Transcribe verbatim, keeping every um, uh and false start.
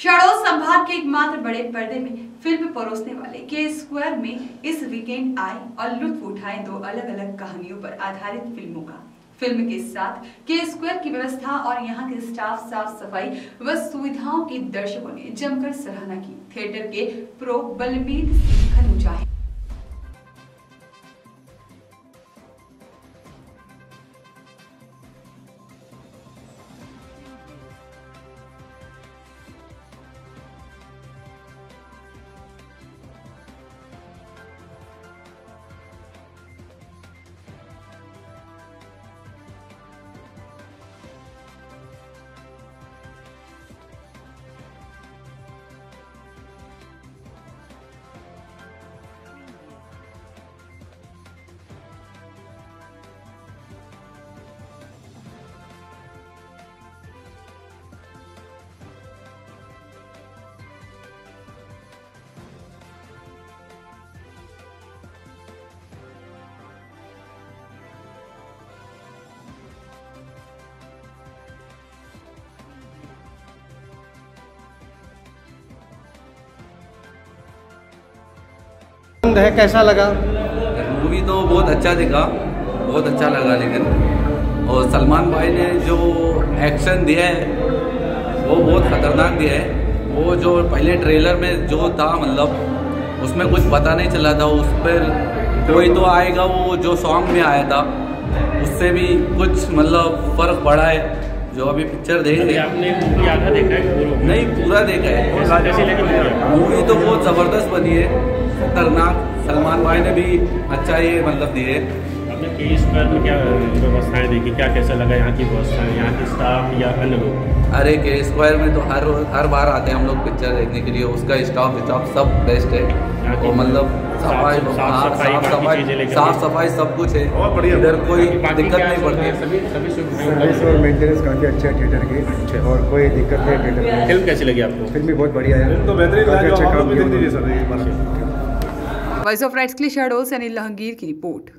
शहडोल संभाग के एकमात्र बड़े पर्दे में फिल्म परोसने वाले के स्क्वायर में इस वीकेंड आए और लुत्फ उठाएं दो अलग अलग कहानियों पर आधारित फिल्मों का। फिल्म के साथ के स्क्वायर की व्यवस्था और यहाँ के स्टाफ, साफ सफाई व सुविधाओं की दर्शकों ने जमकर सराहना की। थिएटर के प्रो बलबीर सिंह खनुजा है। कैसा लगा मूवी? तो बहुत अच्छा दिखा, बहुत अच्छा लगा। लेकिन और सलमान भाई ने जो एक्शन दिया है वो बहुत खतरनाक दिया है। वो जो पहले ट्रेलर में जो था, मतलब उसमें कुछ पता नहीं चला था। उस पर कोई तो आएगा, वो जो सॉन्ग में आया था उससे भी कुछ मतलब फ़र्क पड़ा है। जो अभी पिक्चर देख रहे हैं। आपने मूवी आधा देखा है? नहीं, पूरा देखा है। मूवी तो बहुत ज़बरदस्त बनी है, खतरनाक। सलमान भाई ने भी अच्छा ये मतलब दिए। आपने के स्क्वायर में क्या व्यवस्थाएं देखी, क्या कैसा लगा यहाँ की व्यवस्थाएं, यहाँ के स्टाफ या अन्य लोग? अरे के स्क्वायर में तो हर हर बार आते हैं हम लोग पिक्चर देखने के लिए। उसका स्टाफ स्टाफ सब बेस्ट है। और मतलब सफाई, साफ सफाई साफ सफाई सब कुछ है। इधर कोई दिक्कत नहीं पड़ती है। सर्विस और मेंटेनेंस काफ़ी अच्छा है थिएटर के, और कोई दिक्कत नहीं थिएटर में। फिल्म कैसी लगी आपको? फिल्म भी बहुत बढ़िया है, काफ़ी अच्छा काम किया। वॉइस ऑफ राइट्स के लिए शहडोल से अनिल लहंगीर की रिपोर्ट।